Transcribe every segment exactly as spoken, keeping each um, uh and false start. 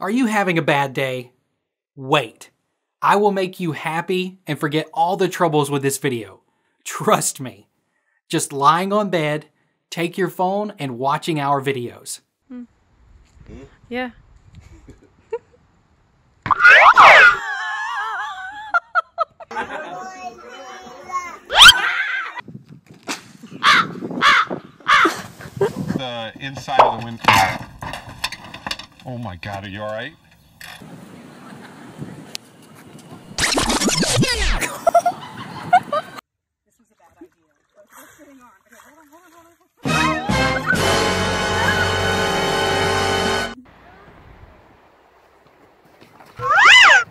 Are you having a bad day? Wait, I will make you happy and forget all the troubles with this video. Trust me. Just lying on bed, take your phone, and watching our videos. Mm. Mm? Yeah. The inside of the window. Oh my God, are you all right?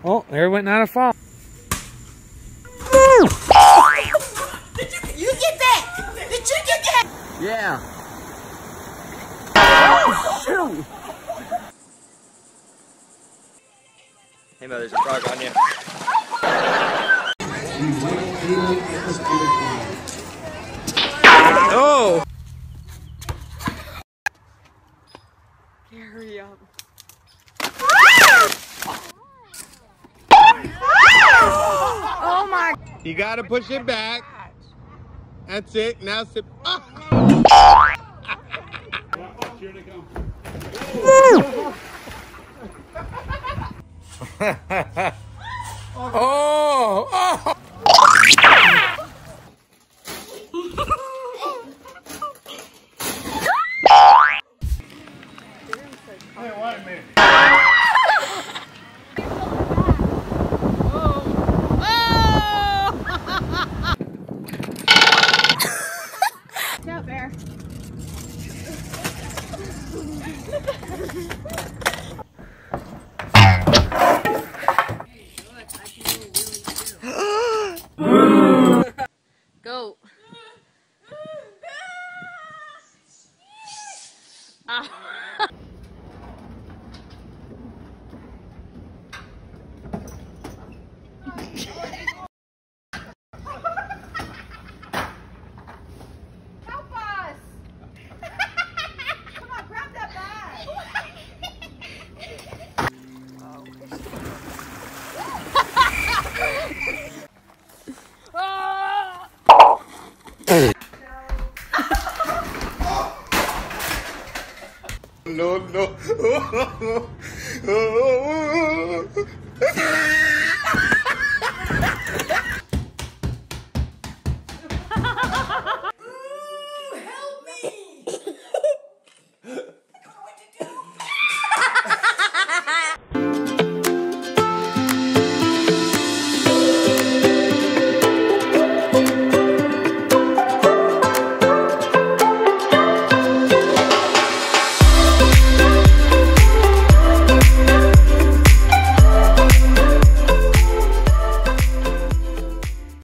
Oh, there went not a fall. Did you, you get that? Did you get that? Yeah. Oh, shoot. Hey, mother, there's a frog on you. Oh! Hurry up. Oh my! You gotta push it back. That's it. Now sit. Oh. Here they go. Oh! Oh! Hey, wait a minute. Goat. No, no. Ooh, help me!